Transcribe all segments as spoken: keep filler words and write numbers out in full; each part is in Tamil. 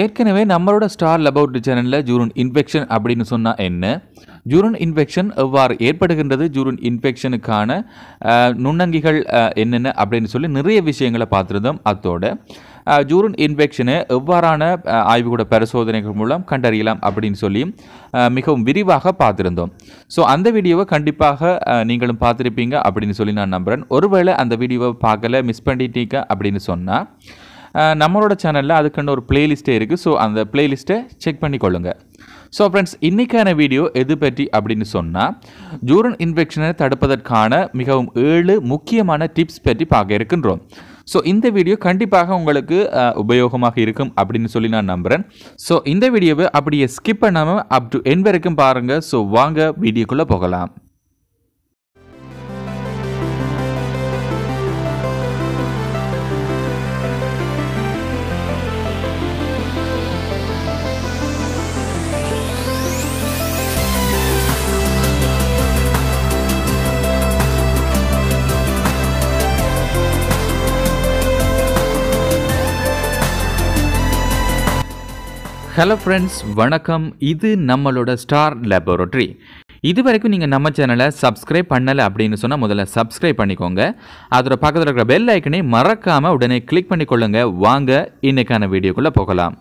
ஏற்கனவே நம்மளோட ஸ்டார் லெபார்ட்டரி சேனலில் ஜூரன் இன்ஃபெக்ஷன் அப்படின்னு சொன்னால் என்ன, ஜூரன் இன்ஃபெக்ஷன் எவ்வாறு ஏற்படுகின்றது, ஜூரன் இன்ஃபெக்ஷனுக்கான நுண்ணங்கிகள் என்னென்ன அப்படின்னு சொல்லி நிறைய விஷயங்களை பார்த்துருந்தோம். அதோட ஜூரன் இன்ஃபெக்ஷனை எவ்வாறான ஆய்வுக்கூட பரிசோதனைகள் மூலம் கண்டறியலாம் அப்படின்னு சொல்லி மிகவும் விரிவாக பார்த்துருந்தோம். ஸோ அந்த வீடியோவை கண்டிப்பாக நீங்களும் பார்த்துருப்பீங்க அப்படின்னு சொல்லி நான் நம்புகிறேன். ஒருவேளை அந்த வீடியோவை பார்க்கல மிஸ் பண்ணிட்டீங்க அப்படின்னு சொன்னால் நம்மளோட சேனலில் அதுக்கான ஒரு பிளேலிஸ்ட்டே இருக்குது. ஸோ அந்த பிளேலிஸ்ட்டை செக் பண்ணிக்கொள்ளுங்க. ஸோ ஃப்ரெண்ட்ஸ், இன்றைக்கான வீடியோ எது பற்றி அப்படின்னு சொன்னால் ஜூரன் இன்ஃபெக்ஷனை தடுப்பதற்கான மிகவும் ஏழு முக்கியமான டிப்ஸ் பற்றி பார்க்க இருக்கின்றோம். ஸோ இந்த வீடியோ கண்டிப்பாக உங்களுக்கு உபயோகமாக இருக்கும் அப்படின்னு சொல்லி நான் நம்புகிறேன். ஸோ இந்த வீடியோவை அப்படியே ஸ்கிப் பண்ணாமல் அப் டு எண்ட் வரைக்கும் பாருங்கள். ஸோ வாங்க வீடியோக்குள்ளே போகலாம். ஹலோ ஃப்ரெண்ட்ஸ், வணக்கம். இது நம்மளோட ஸ்டார் லேபரேட்டரி. இது வரைக்கும் நீங்கள் நம்ம சேனலை சப்ஸ்கிரைப் பண்ணலை அப்படின்னு சொன்னால் முதல்ல சப்ஸ்கிரைப் பண்ணிக்கோங்க. அதோட பக்கத்தில் இருக்கிற பெல் ஐக்கனை மறக்காமல் உடனே கிளிக் பண்ணிக்கொள்ளுங்க. வாங்க இன்றைக்கான வீடியோக்குள்ளே போகலாம்.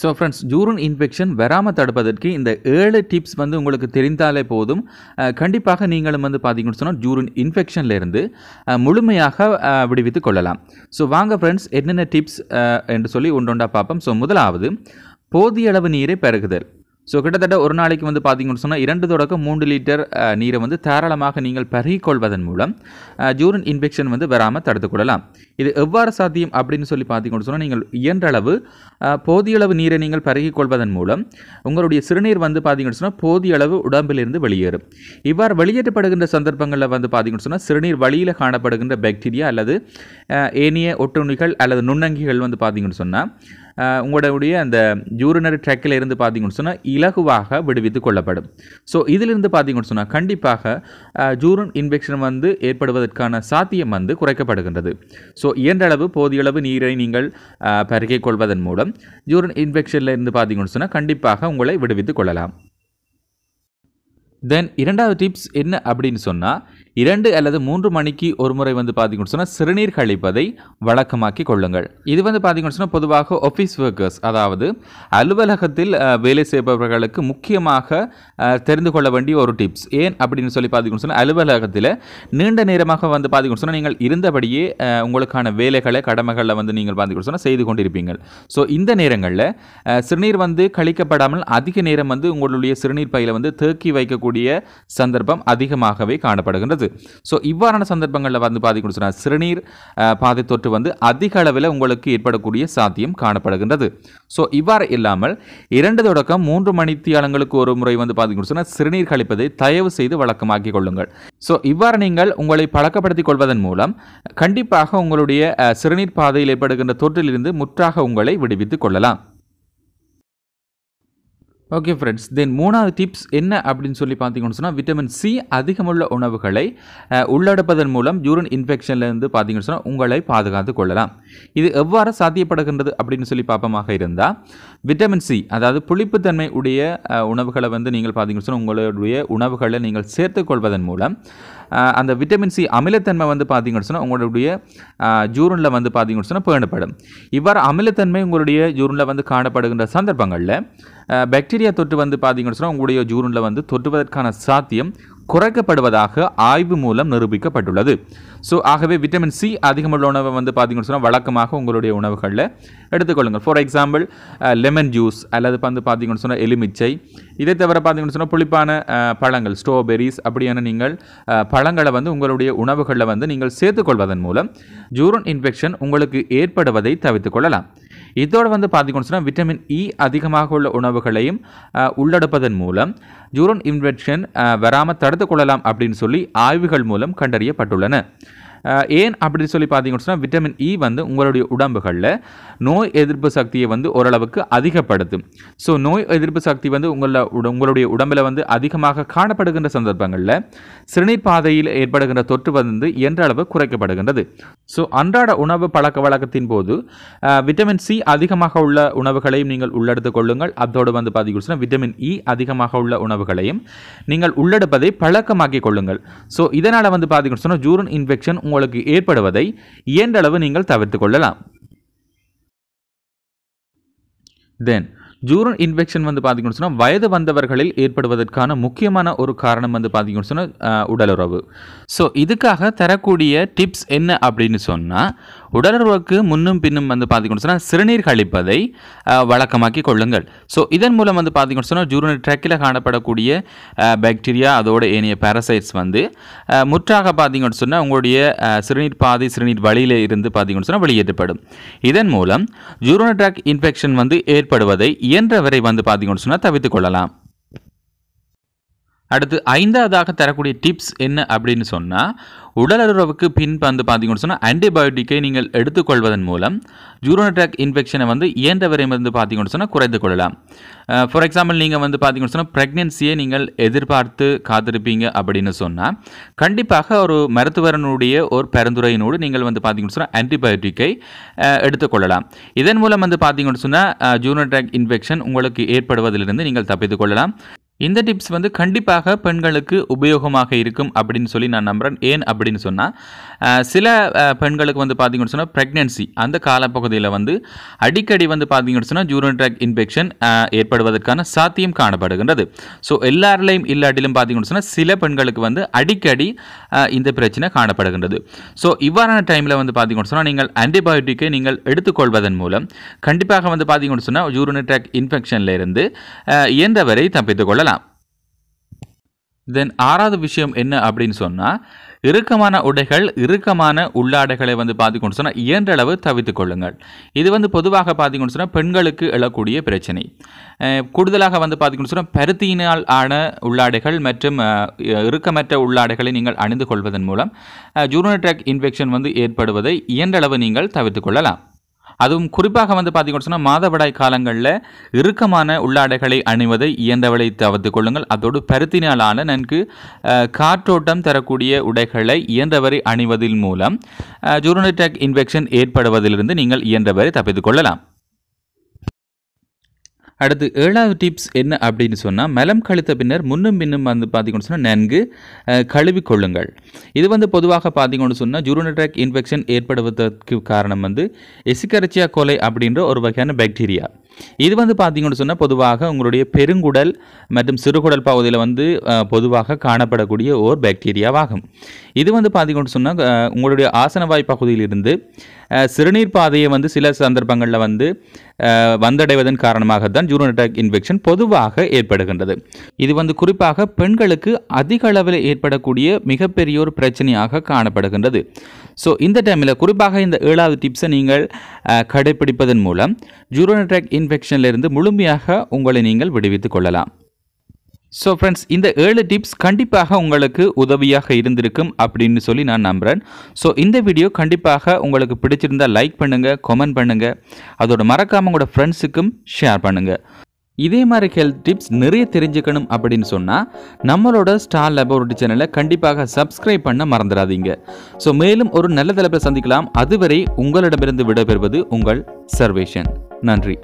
ஸோ ஃப்ரெண்ட்ஸ், ஜூரன் இன்ஃபெக்ஷன் வராமல் தடுப்பதற்கு இந்த ஏழு டிப்ஸ் வந்து உங்களுக்கு தெரிந்தாலே போதும். கண்டிப்பாக நீங்களும் வந்து பார்த்தீங்கன்னு சொன்னால் ஜூரன் இன்ஃபெக்ஷன்லேருந்து முழுமையாக விடுவித்து கொள்ளலாம். ஸோ வாங்க ஃப்ரெண்ட்ஸ், என்னென்ன டிப்ஸ் என்று சொல்லி ஒன்றொண்டா பார்ப்போம். ஸோ முதலாவது, போதிய அளவு நீரை பருகுதல். ஸோ கிட்டத்தட்ட ஒரு நாளைக்கு வந்து பார்த்தீங்கன்னு சொன்னால் இரண்டு தொடக்கம் மூன்று லிட்டர் நீரை வந்து தாராளமாக நீங்கள் பருகிக்கொள்வதன் மூலம் ஜூரன் இன்ஃபெக்ஷன் வந்து வராமல் தடுத்துக்கொள்ளலாம். இது எவ்வாறு சாத்தியம் அப்படின்னு சொல்லி பார்த்தீங்கன்னு சொன்னால், நீங்கள் இயன்றளவு போதிய அளவு நீரை நீங்கள் பருகிக்கொள்வதன் மூலம் உங்களுடைய சிறுநீர் வந்து பார்த்தீங்கன்னு சொன்னால் போதிய அளவு உடம்பிலிருந்து வெளியேறும். இவ்வாறு வெளியேற்றப்படுகின்ற சந்தர்ப்பங்களில் வந்து பார்த்தீங்கன்னு சொன்னால் சிறுநீர் வழியில் காணப்படுகின்ற பாக்டீரியா அல்லது ஏனைய ஒட்டுண்ணிகள் அல்லது நுண்ணங்கிகள் வந்து பார்த்தீங்கன்னு சொன்னால் உங்களுடைய அந்த யூரினரி ட்ராக்கில் இருந்து பார்த்தீங்கன்னு சொன்னால் இலகுவாக விடுவித்து கொள்ளப்படும். ஸோ இதிலிருந்து பார்த்தீங்கன்னு சொன்னால் கண்டிப்பாக ஜூரன் இன்ஃபெக்ஷன் வந்து ஏற்படுவதற்கான சாத்தியம் வந்து குறைக்கப்படுகின்றது. ஸோ இயன்றளவு போதியளவு நீரை நீங்கள் பருகிக் கொள்வதன் மூலம் ஜூரன் இன்ஃபெக்ஷனில் இருந்து பார்த்தீங்கன்னு சொன்னால் கண்டிப்பாக உங்களை விடுவித்து கொள்ளலாம். தென் இரண்டாவது டிப்ஸ் என்ன அப்படின்னு சொன்னால், இரண்டு அல்லது மூன்று மணிக்கு ஒரு முறை வந்து பார்த்தீங்கன்னு சொன்னால் சிறுநீர் கழிப்பதை வழக்கமாக்கி கொள்ளுங்கள். இது வந்து பார்த்தீங்கன்னு சொன்னால் பொதுவாக ஆஃபீஸ் ஒர்க்கர்ஸ், அதாவது அலுவலகத்தில் வேலை செய்பவர்களுக்கு முக்கியமாக தெரிந்து கொள்ள வேண்டிய ஒரு டிப்ஸ். ஏன் அப்படின்னு சொல்லி பார்த்தீங்கன்னு சொன்னால், அலுவலகத்தில் நீண்ட நேரமாக வந்து பார்த்தீங்கன்னு சொன்னால் நீங்கள் இருந்தபடியே உங்களுக்கான வேலைகளை கடமைகளில் வந்து நீங்கள் பார்த்தீங்கன்னு சொன்னால் செய்து கொண்டிருப்பீங்க. ஸோ இந்த நேரங்களில் சிறுநீர் வந்து கழிக்கப்படாமல் அதிக நேரம் வந்து உங்களுடைய சிறுநீர் பையில் வந்து தேக்கி வைக்கக்கூடிய சந்தர்ப்பம் அதிகமாகவே காணப்படுகின்றது. சோ இவ்வாறான சந்தர்ப்பங்களில் வந்து பாதிக்கணும் சொன்னால் சிறுநீர் பாதை தொற்று வந்து அதிக அளவில் உங்களுக்கு ஏற்படக்கூடிய சாத்தியம் காணப்படுகின்றது. சோ இவ்வாறு இல்லாமல் இரண்டு தொடக்கம் மூன்று மணித்தியாலங்களுக்கு ஒரு முறை வந்து பாதிக்கணும் சொன்னால் சிறுநீர் கழிப்பதை தயவு செய்து வழக்கமாக்கிக் கொள்ளுங்கள். சோ இவ்வாறு நீங்கள் உங்களை பழக்கப்படுத்திக் கொள்வதன் மூலம் கண்டிப்பாக உங்களுடைய சிறுநீர் பாதையில் ஏற்படுகின்ற தொற்றிலிருந்து முற்றாக உங்களை விடுவித்துக் கொள்ளலாம். ஓகே ஃப்ரெண்ட்ஸ், தென் மூணாவது டிப்ஸ் என்ன அப்படின்னு சொல்லி பார்த்தீங்கன்னு சொன்னால், விட்டமின் சி அதிகமுள்ள உணவுகளை உள்ளடப்பதன் மூலம் ஜூரன் இன்ஃபெக்ஷன்லேருந்து பார்த்தீங்கன்னு சொன்னால் உங்களை பாதுகாத்து கொள்ளலாம். இது எவ்வாறு சாத்தியப்படுகின்றது அப்படின்னு சொல்லி பார்ப்பமாக இருந்தால், விட்டமின் சி அதாவது புளிப்புத்தன்மை உடைய உணவுகளை வந்து நீங்கள் பார்த்தீங்கன்னு சொன்னால் உங்களுடைய உணவுகளை நீங்கள் சேர்த்துக்கொள்வதன் மூலம் அந்த விட்டமின் சி அமிலத்தன்மை வந்து பார்த்தீங்கன்னு சொன்னால் உங்களுடைய ஜூரனில் வந்து பார்த்தீங்கன்னு சொன்னால் பேணப்படும். இவ்வாறு அமிலத்தன்மை உங்களுடைய ஜூரனில் வந்து காணப்படுகின்ற சந்தர்ப்பங்களில் பாக்டீரியா தொற்று வந்து பார்த்தீங்கன்னு சொன்னால் உங்களுடைய ஜூரனில் வந்து தொற்றுவதற்கான சாத்தியம் குறைக்கப்படுவதாக ஆய்வு மூலம் நிரூபிக்கப்பட்டுள்ளது. ஸோ ஆகவே விட்டமின் சி அதிகமுள்ள உணவை வந்து பார்த்தீங்கன்னு சொன்னால் வழக்கமாக உங்களுடைய உணவுகளில் எடுத்துக்கொள்ளுங்கள். ஃபார் எக்ஸாம்பிள், லெமன் ஜூஸ் அல்லது வந்து பார்த்தீங்கன்னு சொன்னால் எலுமிச்சை. இதை தவிர பார்த்தீங்கன்னு சொன்னால் புளிப்பான பழங்கள், ஸ்ட்ராபெரிஸ் அப்படியான நீங்கள் பழங்களை வந்து உங்களுடைய உணவுகளில் வந்து நீங்கள் சேர்த்துக்கொள்வதன் மூலம் ஜூரன் இன்ஃபெக்ஷன் உங்களுக்கு ஏற்படுவதை தவிர்த்துக் கொள்ளலாம். இதோடு வந்து பார்த்தீங்கன்னு சொன்னால் விட்டமின் இ அதிகமாக உள்ள உணவுகளையும் உள்ளடப்பதன் மூலம் ஜூரன் இன்ஃபெக்ஷன் வராமல் தடுத்துக் கொள்ளலாம் அப்படின்னு சொல்லி ஆய்வுகள் மூலம் கண்டறியப்பட்டுள்ளன. ஏன் அப்படி சொல்லி பார்த்தீங்கன்னு சொன்னா விட்டமின் E வந்து உங்களுடைய உடம்புகள்ல நோய் எதிர்ப்பு சக்தியை வந்து ஓரளவுக்கு அதிகப்படுத்தும். சோ நோய் எதிர்ப்பு சக்தி வந்து உங்களுடைய உடம்புல வந்து அதிகமாக காணப்படுகின்ற சந்தர்ப்பங்கள்ல சிறுநீர்பாதையில் ஏற்படுகின்ற தொற்று வந்து என்ற அளவு குறைக்கப்படுகின்றது. சோ அன்றாட உணவு பழக்க வழக்கத்தின் போது விட்டமின் C அதிகமாக உள்ள உணவுகளையும் நீங்கள் உள்ளெடுத்துக் கொள்ளுங்கள். அதோடு வந்து பார்த்தீங்கன்னு சொன்னா விட்டமின் E அதிகமாக உள்ள உணவுகளையும் நீங்கள் உள்ளெடுப்பதை பழக்கமாக்கிக் கொள்ளுங்கள். சோ இதனால வந்து பார்த்தீங்கன்னு சொன்னா ஜூரன் இன்ஃபெக்ஷன் உங்களுக்கு ஏற்படுவதை இயன்ற அளவு நீங்கள் தவிர்த்துக் கொள்ளலாம். Then ஜூரன் இன்ஃபெக்ஷன் வந்து பார்த்தீங்கன்னு சொன்னால் வயது வந்தவர்களில் ஏற்படுவதற்கான முக்கியமான ஒரு காரணம் வந்து பார்த்தீங்கன்னு சொன்னால் உடலுறவு. ஸோ இதுக்காக தரக்கூடிய டிப்ஸ் என்ன அப்படின்னு சொன்னால் உடலுறவுக்கு முன்னும் பின்னும் வந்து பார்த்தீங்கன்னு சொன்னால் சிறுநீர் கழிப்பதை வழக்கமாக்கி கொள்ளுங்கள். ஸோ இதன் மூலம் வந்து பார்த்தீங்கன்னு சொன்னால் ஜூரன் ட்ராக்கில் காணப்படக்கூடிய பாக்டீரியா அதோட ஏனைய பேரசைட்ஸ் வந்து முற்றாக பார்த்தீங்கன்னு சொன்னால் உங்களுடைய சிறுநீர் பாதை சிறுநீர் வழியில் இருந்து பார்த்தீங்கன்னு சொன்னால் வெளியேற்றப்படும். இதன் மூலம் ஜூரன் ட்ராக் இன்ஃபெக்ஷன் வந்து ஏற்படுவதை இயன்றவரை வந்து பார்த்தீங்கன்னு சொன்னால் தவிர்த்துக் கொள்ளலாம். அடுத்து ஐந்தாவதாக தரக்கூடிய டிப்ஸ் என்ன அப்படின்னு சொன்னால் உடலுறவுக்கு பின் வந்து பார்த்தீங்கன்னு சொன்னால் ஆன்டிபயோட்டிக்கை நீங்கள் எடுத்துக்கொள்வதன் மூலம் ஜூரன் ட்ராக் இன்ஃபெக்ஷனை வந்து இயன்றவரை வந்து பார்த்தீங்கன்னு சொன்னால் குறைத்து கொள்ளலாம். ஃபார் எக்ஸாம்பிள் நீங்கள் வந்து பார்த்தீங்கன்னு சொன்னால் ப்ரெக்னென்சியை நீங்கள் எதிர்பார்த்து காத்திருப்பீங்க அப்படின்னு சொன்னால் கண்டிப்பாக ஒரு மருத்துவரனுடைய ஒரு பரிந்துரையினோடு நீங்கள் வந்து பார்த்தீங்கன்னு சொன்னால் ஆன்டிபயோட்டிக்கை எடுத்துக்கொள்ளலாம். இதன் மூலம் வந்து பார்த்தீங்கன்னு சொன்னால் ஜூரன் ட்ராக் இன்ஃபெக்ஷன் உங்களுக்கு ஏற்படுவதிலிருந்து நீங்கள் தப்பித்துக் கொள்ளலாம். இந்த டிப்ஸ் வந்து கண்டிப்பாக பெண்களுக்கு உபயோகமாக இருக்கும் அப்படின்னு சொல்லி நான் நம்புகிறேன். ஏன் அப்படின்னு சொன்னால் சில பெண்களுக்கு வந்து பார்த்தீங்கன்னு சொன்னால் ப்ரெக்னென்சி அந்த காலப்பகுதியில் வந்து அடிக்கடி வந்து பார்த்தீங்கன்னு சொன்னால் ஜூரன் ட்ராக் இன்ஃபெக்ஷன் ஏற்படுவதற்கான சாத்தியம் காணப்படுகின்றது. ஸோ எல்லாரிலையும் இல்லாட்டிலும் பார்த்தீங்கன்னு சொன்னால் சில பெண்களுக்கு வந்து அடிக்கடி இந்த பிரச்சனை காணப்படுகின்றது. ஸோ இவ்வாறான டைமில் வந்து பார்த்தீங்கன்னு சொன்னால் நீங்கள் ஆன்டிபயோட்டிக்கை நீங்கள் எடுத்துக்கொள்வதன் மூலம் கண்டிப்பாக வந்து பார்த்தீங்கன்னு சொன்னால் ஜூரன் ட்ராக் இன்ஃபெக்ஷன்லேருந்து இயன்றவரை தப்பித்துக்கொள்ளலாம். தென் ஆறாவது விஷயம் என்ன அப்படின்னு சொன்னால் இறுக்கமான உடைகள் இறுக்கமான உள்ளாடைகளை வந்து பார்த்துக்கொண்டு சொன்னால் இயன்ற அளவு தவிர்த்துக் கொள்ளுங்கள். இது வந்து பொதுவாக பார்த்திங்கன்னு சொன்னால் பெண்களுக்கு எழக்கூடிய பிரச்சனை. கூடுதலாக வந்து பார்த்திங்கன்னு சொன்னால் பருத்தியினால் ஆன உள்ளாடைகள் மற்றும் இறுக்கமற்ற உள்ளாடைகளை நீங்கள் அணிந்து கொள்வதன் மூலம் ஜூரன் ட்ராக் இன்ஃபெக்ஷன் வந்து ஏற்படுவதை இயன்றளவு நீங்கள் தவிர்த்துக் கொள்ளலாம். அதுவும் குறிப்பாக வந்து பார்த்தீங்கன்னு சொன்னால் மாதவிடாய் காலங்களில் இறுக்கமான உள்ளாடைகளை அணிவதை இயன்றவரை தவிர்த்துக் கொள்ளுங்கள். அதோடு பருத்தினாலான நன்கு காற்றோட்டம் தரக்கூடிய உடைகளை இயன்றவரை அணிவதின் மூலம் ஜூரன் ட்ராக் இன்ஃபெக்ஷன் ஏற்படுவதிலிருந்து நீங்கள் இயன்றவரை தப்பித்துக் கொள்ளலாம். அடுத்து ஏழாவது டிப்ஸ் என்ன அப்படின்னு சொன்னால் மலம் கழித்த பின்னர் முன்னும் பின்னும் வந்து பார்த்தீங்கன்னு சொன்னால் நன்கு கழுவிக்கொள்ளுங்கள். இது வந்து பொதுவாக பார்த்தீங்கன்னு சொன்னால் ஜூரன் ட்ராக் இன்ஃபெக்ஷன் ஏற்படுவதற்கு காரணம் வந்து எசிகரிச்சியா கோலை அப்படின்ற ஒரு வகையான பாக்டீரியா. இது வந்து பார்த்தீங்கன்னு சொன்னால் பொதுவாக உங்களுடைய பெருங்குடல் மற்றும் சிறுகுடல் பகுதியில் வந்து பொதுவாக காணப்படக்கூடிய ஓர் பாக்டீரியாவாகும். இது வந்து பார்த்தீங்கன்னு சொன்னால் உங்களுடைய ஆசனவாய் பகுதியிலிருந்து சிறுநீர் பாதையை வந்து சில சந்தர்ப்பங்களில் வந்து வந்தடைவதன் காரணமாக தான் ஜூரன் ட்ராக் இன்ஃபெக்ஷன் பொதுவாக ஏற்படுகின்றது. இது வந்து குறிப்பாக பெண்களுக்கு அதிக அளவில் ஏற்படக்கூடிய மிகப்பெரிய ஒரு பிரச்சனையாக காணப்படுகின்றது. ஸோ இந்த டைமில் குறிப்பாக இந்த ஏழாவது டிப்ஸை நீங்கள் கடைபிடிப்பதன் மூலம் ஜூரன் ட்ராக் இன்ஃபெக்ஷன்லேருந்து முழுமையாக உங்களை நீங்கள் விடுவித்துக் கொள்ளலாம். ஸோ ஃப்ரெண்ட்ஸ், இந்த ஏழு டிப்ஸ் கண்டிப்பாக உங்களுக்கு உதவியாக இருந்திருக்கும் அப்படின்னு சொல்லி நான் நம்புகிறேன். ஸோ இந்த வீடியோ கண்டிப்பாக உங்களுக்கு பிடிச்சிருந்தால் லைக் பண்ணுங்கள், கமெண்ட் பண்ணுங்கள், அதோட மறக்காமல் உங்களோட ஃப்ரெண்ட்ஸுக்கும் ஷேர் பண்ணுங்கள். இதே மாதிரி ஹெல்த் டிப்ஸ் நிறைய தெரிஞ்சுக்கணும் அப்படின்னு சொன்னால் நம்மளோட ஸ்டார் லேபரேட்டரி சேனலை கண்டிப்பாக சப்ஸ்கிரைப் பண்ண மறந்துடாதீங்க. ஸோ மேலும் ஒரு நல்ல தலைப்பில் சந்திக்கலாம். அதுவரை உங்களிடமிருந்து விடைபெறுவது உங்கள் சர்வேஷன். நன்றி.